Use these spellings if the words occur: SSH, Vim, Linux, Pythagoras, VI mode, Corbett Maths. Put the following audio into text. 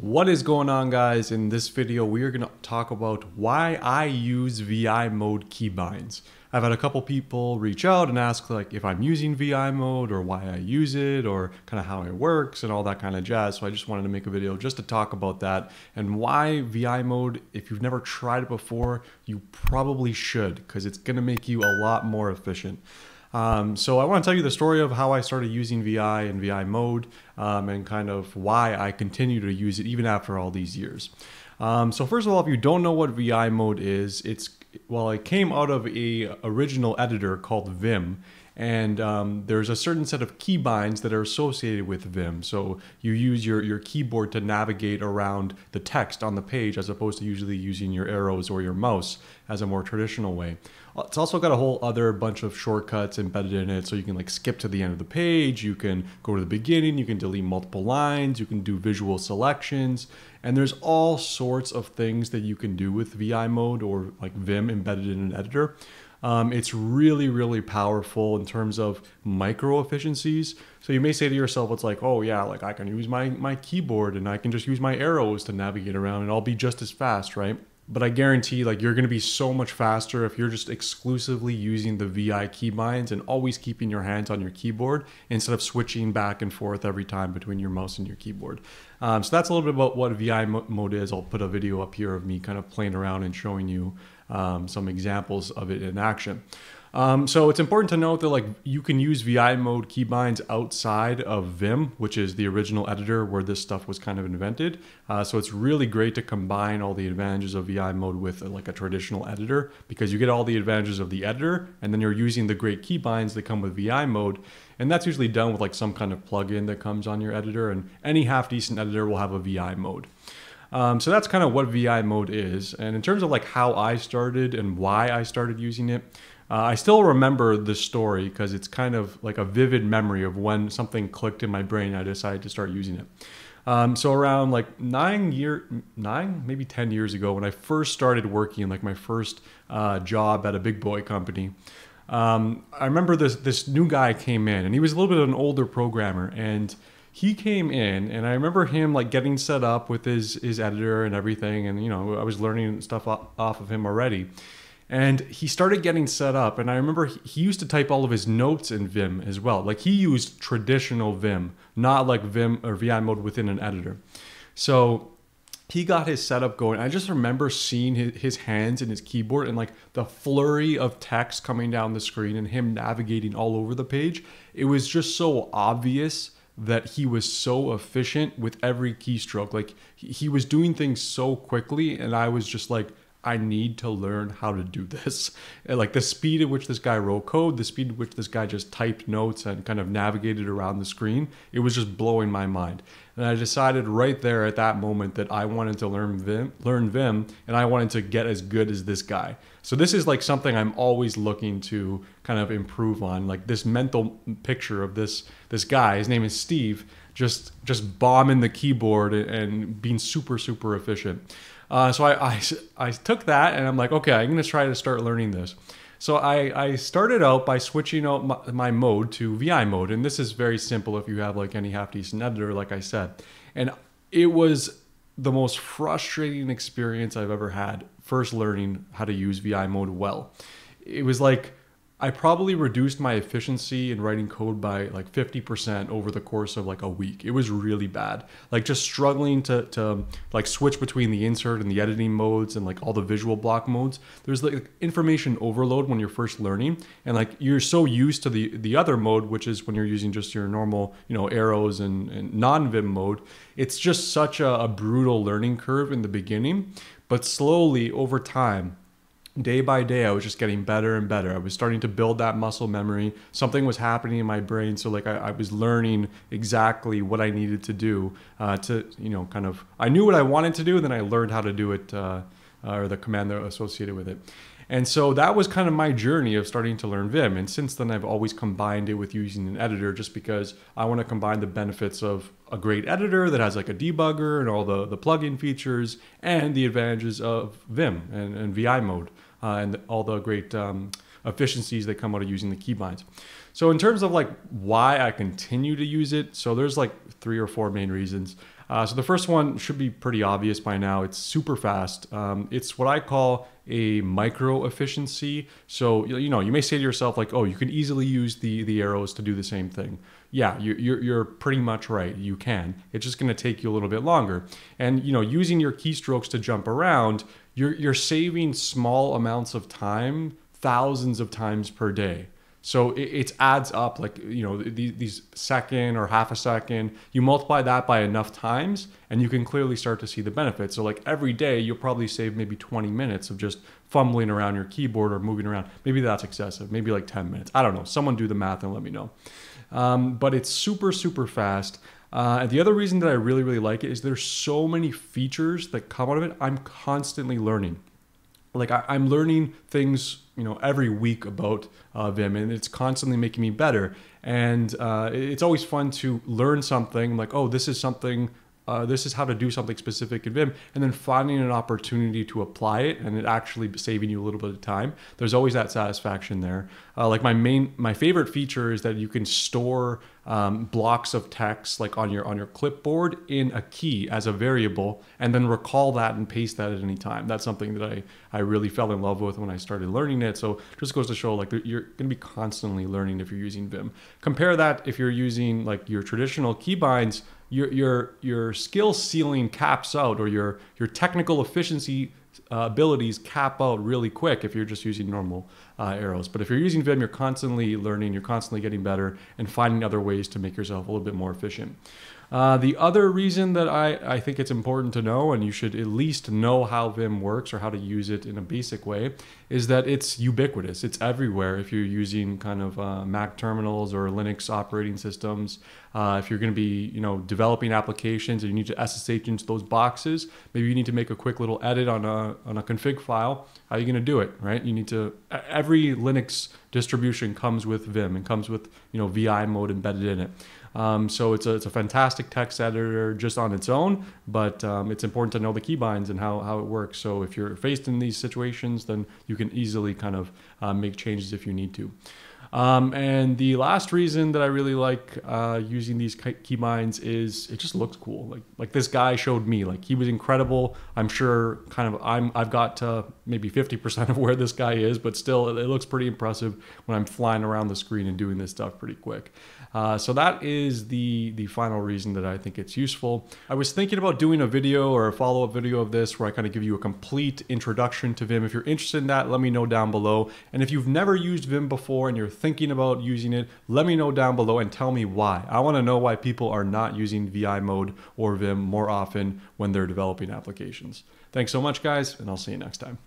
What is going on, guys? In this video, we are going to talk about why I use VI mode keybinds. I've had a couple people reach out and ask like if I'm using VI mode or why I use it or kind of how it works and all that kind of jazz. So I just wanted to make a video just to talk about that and why VI mode, if you've never tried it before, you probably should because it's going to make you a lot more efficient. So I want to tell you the story of how I started using VI and VI mode and kind of why I continue to use it even after all these years. So first of all, if you don't know what VI mode is, it came out of a original editor called Vim. And there's a certain set of keybinds that are associated with Vim. So you use your keyboard to navigate around the text on the page as opposed to usually using your arrows or your mouse as a more traditional way. It's also got a whole other bunch of shortcuts embedded in it. So you can like skip to the end of the page, you can go to the beginning, you can delete multiple lines, you can do visual selections, and there's all sorts of things that you can do with VI mode or like Vim embedded in an editor. It's really, really powerful in terms of micro efficiencies. So you may say to yourself, it's like, oh yeah, like I can use my keyboard and I can just use my arrows to navigate around and I'll be just as fast, right? But I guarantee like you're going to be so much faster if you're just exclusively using the VI keybinds and always keeping your hands on your keyboard instead of switching back and forth every time between your mouse and your keyboard. So that's a little bit about what VI mode is. I'll put a video up here of me kind of playing around and showing you some examples of it in action. So it's important to note that like you can use VI mode keybinds outside of Vim, which is the original editor where this stuff was kind of invented. So it's really great to combine all the advantages of VI mode with like a traditional editor because you get all the advantages of the editor and then you're using the great keybinds that come with VI mode. And that's usually done with like some kind of plugin that comes on your editor, and any half-decent editor will have a VI mode. So that's kind of what VI mode is. And in terms of like how I started and why I started using it, I still remember this story because it's kind of like a vivid memory of when something clicked in my brain and I decided to start using it. So around like maybe 10 years ago when I first started working, like my first job at a big boy company, I remember this new guy came in and he was a little bit of an older programmer, and he came in and I remember him like getting set up with his editor and everything, and you know, I was learning stuff off of him already. And he started getting set up, and I remember he used to type all of his notes in Vim as well. Like he used traditional Vim, not like Vim or VI mode within an editor. So he got his setup going. I just remember seeing his hands and his keyboard and like the flurry of text coming down the screen and him navigating all over the page. It was just so obvious that he was so efficient with every keystroke. Like he was doing things so quickly, and I was just like, I need to learn how to do this. And like the speed at which this guy wrote code, the speed at which this guy just typed notes and kind of navigated around the screen, it was just blowing my mind. And I decided right there at that moment that I wanted to learn Vim, and I wanted to get as good as this guy. So this is like something I'm always looking to kind of improve on. Like this mental picture of this guy, his name is Steve, just bombing the keyboard and being super, super efficient. So I took that and I'm like, okay, I'm going to try to start learning this. So I started out by switching out my mode to VI mode. And this is very simple if you have like any half-decent editor, like I said. And it was the most frustrating experience I've ever had first learning how to use VI mode well. It was like, I probably reduced my efficiency in writing code by like 50% over the course of like a week. It was really bad. Like just struggling to like switch between the insert and the editing modes and like all the visual block modes. There's like information overload when you're first learning, and like you're so used to the other mode, which is when you're using just your normal, you know, arrows and non-Vim mode. It's just such a brutal learning curve in the beginning, but slowly over time, day by day, I was just getting better and better. I was starting to build that muscle memory. Something was happening in my brain. So like I was learning exactly what I needed to do to, you know, kind of, I knew what I wanted to do, and then I learned how to do it or the command associated with it. And so that was kind of my journey of starting to learn Vim. And since then, I've always combined it with using an editor just because I want to combine the benefits of a great editor that has like a debugger and all the plugin features and the advantages of Vim and VI mode and all the great efficiencies that come out of using the keybinds. So in terms of like why I continue to use it, so there's like 3 or 4 main reasons. So the first one should be pretty obvious by now. It's super fast. It's what I call a micro efficiency. So, you know, you may say to yourself like, oh, you can easily use the arrows to do the same thing. Yeah, you're pretty much right. You can. It's just going to take you a little bit longer. And, you know, using your keystrokes to jump around, you're saving small amounts of time, thousands of times per day. So it adds up, like, you know, these second or half a second, you multiply that by enough times and you can clearly start to see the benefits. So like every day you'll probably save maybe 20 minutes of just fumbling around your keyboard or moving around. Maybe that's excessive, maybe like 10 minutes. I don't know, someone do the math and let me know. But it's super, super fast. And the other reason that I really, really like it is there's so many features that come out of it. I'm constantly learning. Like I'm learning things, you know, every week about Vim, and it's constantly making me better. And it's always fun to learn something like, oh, this is something, this is how to do something specific in Vim, and then finding an opportunity to apply it and it actually saving you a little bit of time. There's always that satisfaction there. Like my favorite feature is that you can store blocks of text like on your clipboard in a key as a variable and then recall that and paste that at any time. That's something that I really fell in love with when I started learning it. So it just goes to show, like, you're going to be constantly learning if you're using Vim. Compare that if you're using like your traditional keybinds. Your skill ceiling caps out, or your technical efficiency abilities cap out really quick if you're just using normal arrows. But if you're using Vim, you're constantly learning, you're constantly getting better and finding other ways to make yourself a little bit more efficient. The other reason that I think it's important to know, and you should at least know how Vim works or how to use it in a basic way, is that it's ubiquitous. It's everywhere if you're using kind of Mac terminals or Linux operating systems. If you're going to be, you know, developing applications and you need to SSH into those boxes, maybe you need to make a quick little edit on a config file. How are you going to do it, right? You need to, every Linux distribution comes with Vim and comes with, you know, VI mode embedded in it. So it's a fantastic text editor just on its own, but it's important to know the keybinds and how it works. So if you're faced in these situations, then you can easily kind of make changes if you need to. And the last reason that I really like using these keybinds is it just looks cool. Like this guy showed me, like, he was incredible. I'm sure kind of I've got to maybe 50% of where this guy is, but still it looks pretty impressive when I'm flying around the screen and doing this stuff pretty quick. So that is the final reason that I think it's useful. I was thinking about doing a video or a follow-up video of this where I kind of give you a complete introduction to Vim. If you're interested in that, let me know down below. And if you've never used Vim before and you're thinking about using it, let me know down below and tell me why. I want to know why people are not using VI mode or Vim more often when they're developing applications. Thanks so much, guys, and I'll see you next time.